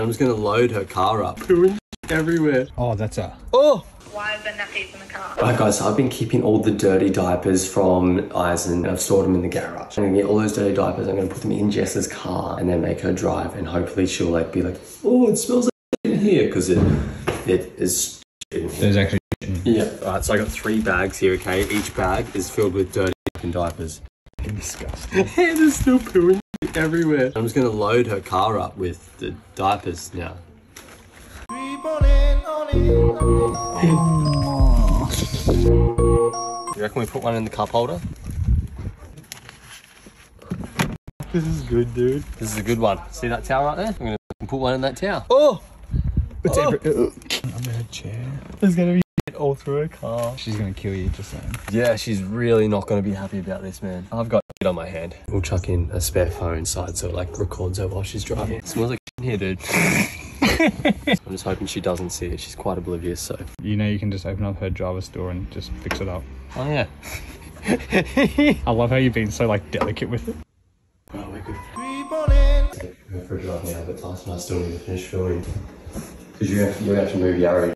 I'm just going to load her car up. Pooing everywhere. Oh, that's her. Oh! Why are the nappies in the car? Alright guys, so I've been keeping all the dirty diapers from Eisen. I've stored them in the garage. I'm gonna get all those dirty diapers, I'm gonna put them in Jess's car and then make her drive, and hopefully she'll like be like, oh, it smells like in here, because it is in here. There's actually yeah. Alright, so I got 3 bags here, okay? Each bag is filled with dirty diapers. Disgusting. Hey, there's still pooing everywhere. I'm just gonna load her car up with the diapers now. Oh. You reckon we put one in the cup holder? This is good, dude. This is a good one. See that towel right there? I'm gonna put one in that towel. Oh! It's oh. I'm in a chair. There's gonna be shit all through her car. She's gonna kill you, just saying. Yeah, she's really not gonna be happy about this, man. I've got shit on my hand. We'll chuck in a spare phone inside so it like records her while she's driving. Yeah. It smells like shit in here, dude. I'm just hoping she doesn't see it. She's quite oblivious, so. You know, you can just open up her driver's door and just fix it up. Oh, yeah. I love how you've been so, like, delicate with it. Oh, we're good. Go for a drive now, but last night I still need to finish filming. Because you have to move Yari.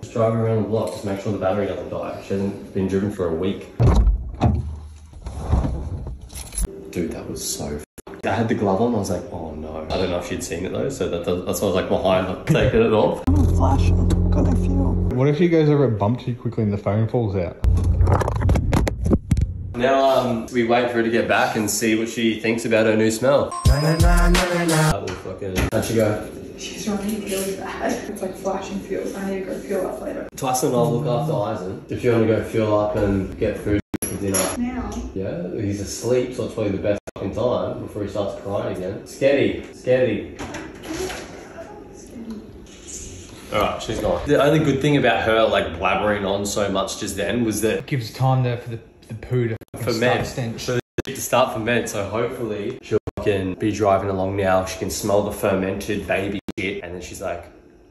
Just drive around the block, just make sure the battery doesn't die. She hasn't been driven for a week. Dude, that was so f***ing. I had the glove on, I was like, oh no. I don't know if she'd seen it though, so that's why I was like behind, like, taking it off. I'm gonna flash, I'm gonna feel. What if she goes over and bumps you quickly and the phone falls out? Now we wait for her to get back and see what she thinks about her new smell. Na, na, na, na, na. That will fucking... How'd she go? She's running really bad. It's like flashing fuels, I need to go fuel up later. Tyson and I'll look after Eisen. If you want to go fuel up and get food for dinner. Now? Yeah, he's asleep, so it's probably the best time before he starts crying again. Sketty, Sketty. Alright, she's gone. The only good thing about her like blabbering on so much just then was that it gives time there for the poo to ferment. So the to start ferment, so hopefully she'll fucking be driving along now. She can smell the fermented baby shit and then she's like,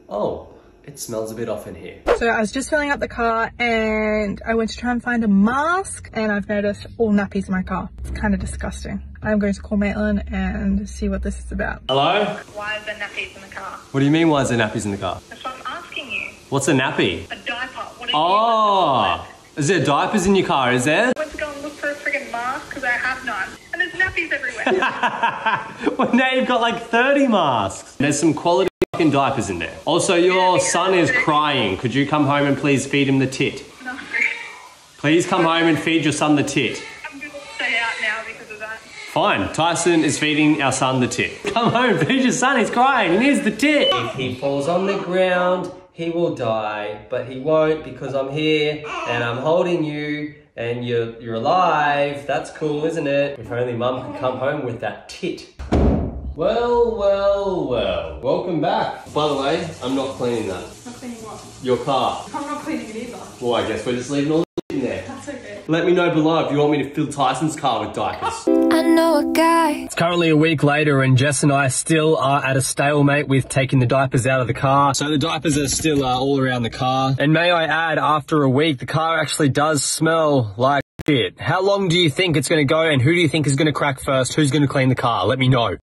oh, it smells a bit off in here. So I was just filling up the car and I went to try and find a mask and I've noticed all nappies in my car. It's kind of disgusting. I'm going to call Maitland and see what this is about. Hello? Why are there nappies in the car? What do you mean why is there nappies in the car? That's what I'm asking you. What's a nappy? A diaper. What are you? Oh! Is there diapers in your car, is there? I went to go and look for a friggin' mask because I have none. And there's nappies everywhere. Well now you've got like 30 masks. There's some quality diapers in there. Also, your son is crying. Could you come home and please feed him the tit? No. Please come home and feed your son the tit. I'm going to stay out now because of that. Fine. Tyson is feeding our son the tit. Come home, feed your son. He's crying. He needs the tit. If he falls on the ground, he will die, but he won't because I'm here and I'm holding you and you're alive. That's cool, isn't it? If only Mum could come home with that tit. Well, well, well. Welcome back. By the way, I'm not cleaning that. Not cleaning what? Your car. I'm not cleaning it either. Well, I guess we're just leaving all the in there. That's okay. Let me know below if you want me to fill Tyson's car with diapers. I know a guy. It's currently a week later and Jess and I still are at a stalemate with taking the diapers out of the car. So the diapers are still all around the car. And may I add, after a week, the car actually does smell like shit. How long do you think it's going to go and who do you think is going to crack first? Who's going to clean the car? Let me know.